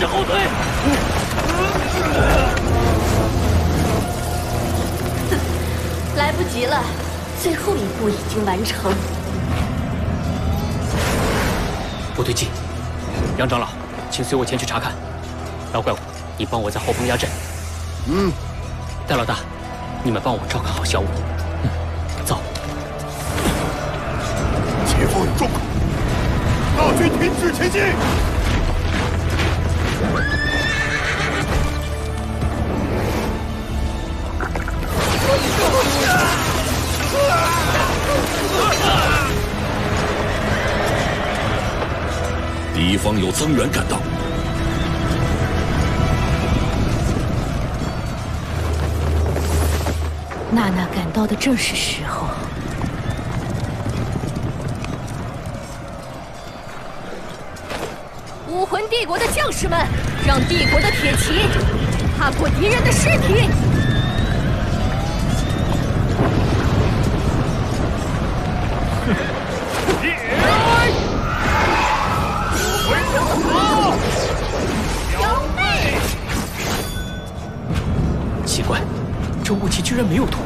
着后腿。来不及了，最后一步已经完成。不对劲，杨长老，请随我前去查看。老怪物，你帮我在后方压阵。嗯。戴老大，你们帮我照看好小五。嗯。走。前方有状况，大军停止前进。 敌方有增援赶到，娜娜赶到的正是时候。武魂帝国的将士们，让帝国的铁骑踏过敌人的尸体。 这雾气居然没有毒，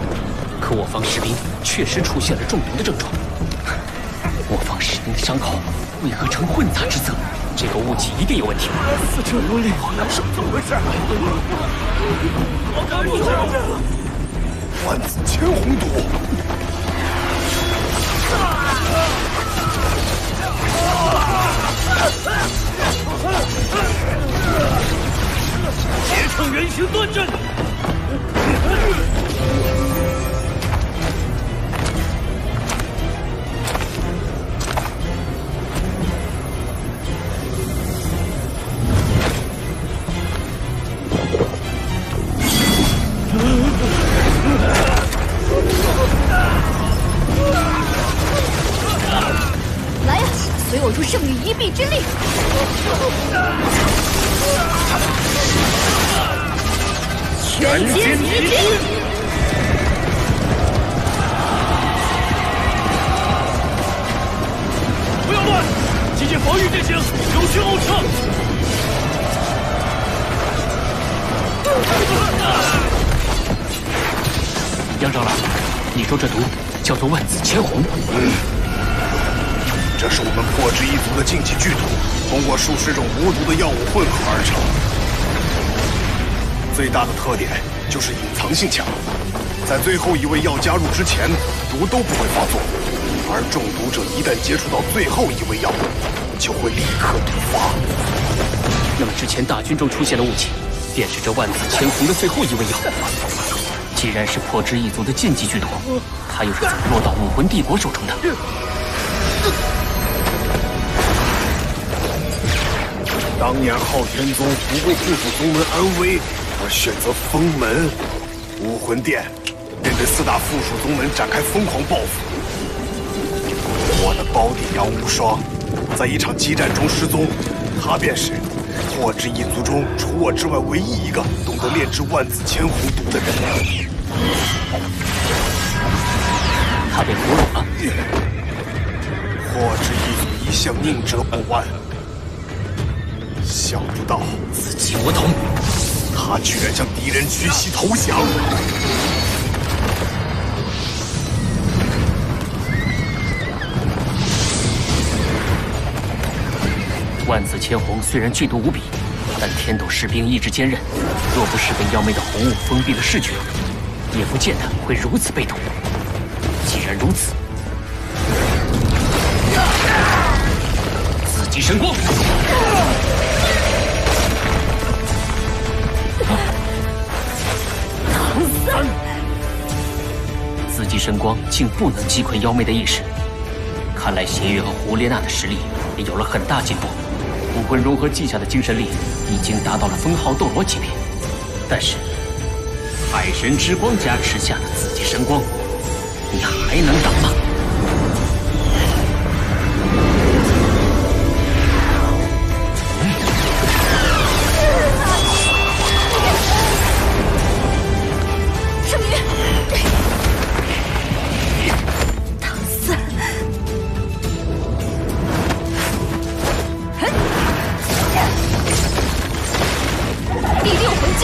可我方士兵确实出现了中毒的症状。我方士兵的伤口为何呈混杂之色？这个雾气一定有问题。四处无力，好难受，怎么回事？我看不见了。万紫千红毒。结成人形端阵。 来呀，随我助圣女一臂之力！ 全军一兵！不要乱，集结防御阵型，有序后撤。杨长老，你说这毒叫做万紫千红？嗯，这是我们破之一族的禁忌剧毒，通过数十种无毒的药物混合而成。 最大的特点就是隐藏性强，在最后一味药加入之前，毒都不会发作；而中毒者一旦接触到最后一味药，就会立刻毒发。那么之前大军中出现的雾气，便是这万紫千红的最后一味药。既然是破之一族的禁忌剧毒，它又是怎么落到武魂帝国手中的？ 当年昊天宗不为护主宗门安危而选择封门，武魂殿便对四大附属宗门展开疯狂报复。我的胞弟杨无双，在一场激战中失踪，他便是破之一族中除我之外唯一一个懂得炼制万紫千红毒的人。他被俘虏了。破之一族一向宁折不弯。 想不到自己无同，他居然向敌人屈膝投降。万紫千红虽然剧毒无比，但天斗士兵意志坚韧，若不是被妖魅的红雾封闭了视觉，也不见他会如此被动。既然如此，紫极神光。 紫极神光竟不能击溃妖魅的意识，看来邪月和胡列娜的实力也有了很大进步。武魂融合技下的精神力已经达到了封号斗罗级别，但是海神之光加持下的紫极神光，你还能挡吗？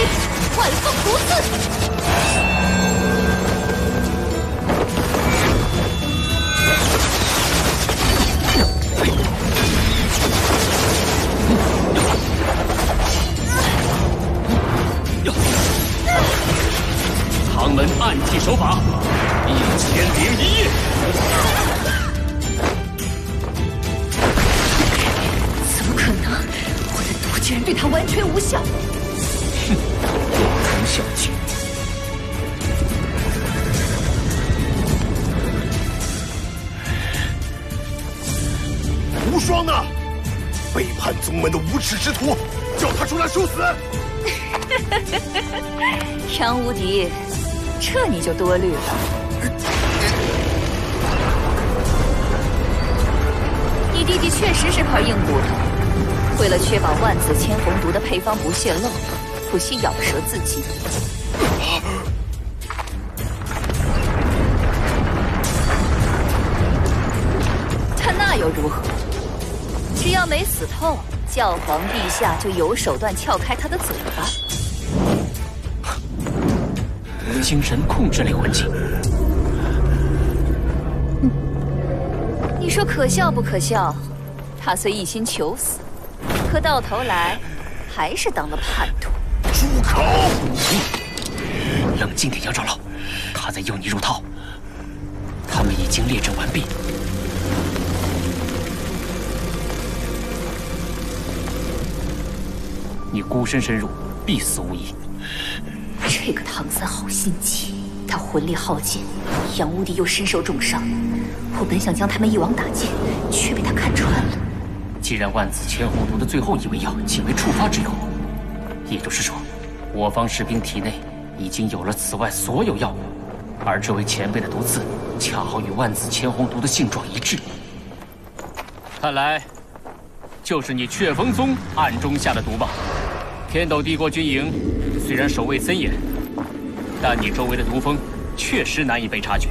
击，快放毒刺！ 唐门暗器手法1001夜，怎么可能？我的毒居然对他完全无效！哼，我很小气。无双呢？背叛宗门的无耻之徒，叫他出来受死！杨无敌。 这你就多虑了。你弟弟确实是块硬骨头，为了确保万紫千红毒的配方不泄露，不惜咬舌自尽。但那又如何？只要没死透，教皇陛下就有手段撬开他的嘴巴。 精神控制类魂技，你说可笑不可笑？他虽一心求死，可到头来还是当了叛徒。住口！冷静点，杨长老，他在诱你入套。他们已经列阵完毕。你孤身深入，必死无疑。 这个唐三好心机，他魂力耗尽，杨无敌又身受重伤，我本想将他们一网打尽，却被他看穿了。既然万紫千红毒的最后一味药仅为触发之用，也就是说，我方士兵体内已经有了此外所有药物，而这位前辈的毒刺恰好与万紫千红毒的性状一致。看来，就是你雀风宗暗中下的毒吧？天斗帝国军营。 虽然守卫森严，但你周围的毒风确实难以被察觉。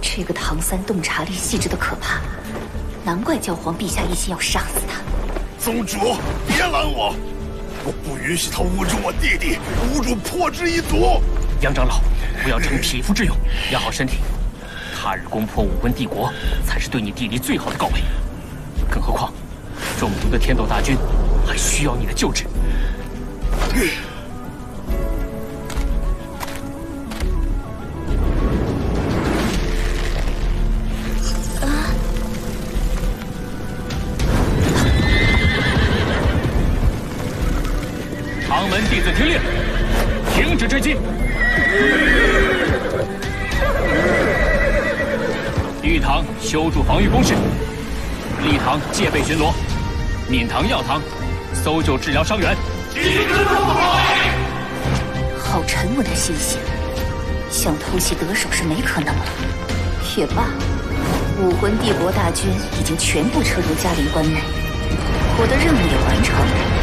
这个唐三洞察力细致的可怕，难怪教皇陛下一心要杀死他。宗主，别拦我！我不允许他侮辱我弟弟，侮辱破之一族。杨长老，不要逞匹夫之勇，养好身体。他日攻破武魂帝国，才是对你弟弟最好的告慰。更何况，中毒的天斗大军还需要你的救治。弟子听令，停止追击。玉堂修筑防御工事，丽堂戒备巡逻，敏堂、药堂搜救治疗伤员。好沉稳的心性，想偷袭得手是没可能了。也罢，武魂帝国大军已经全部撤入嘉陵关内，我的任务也完成了。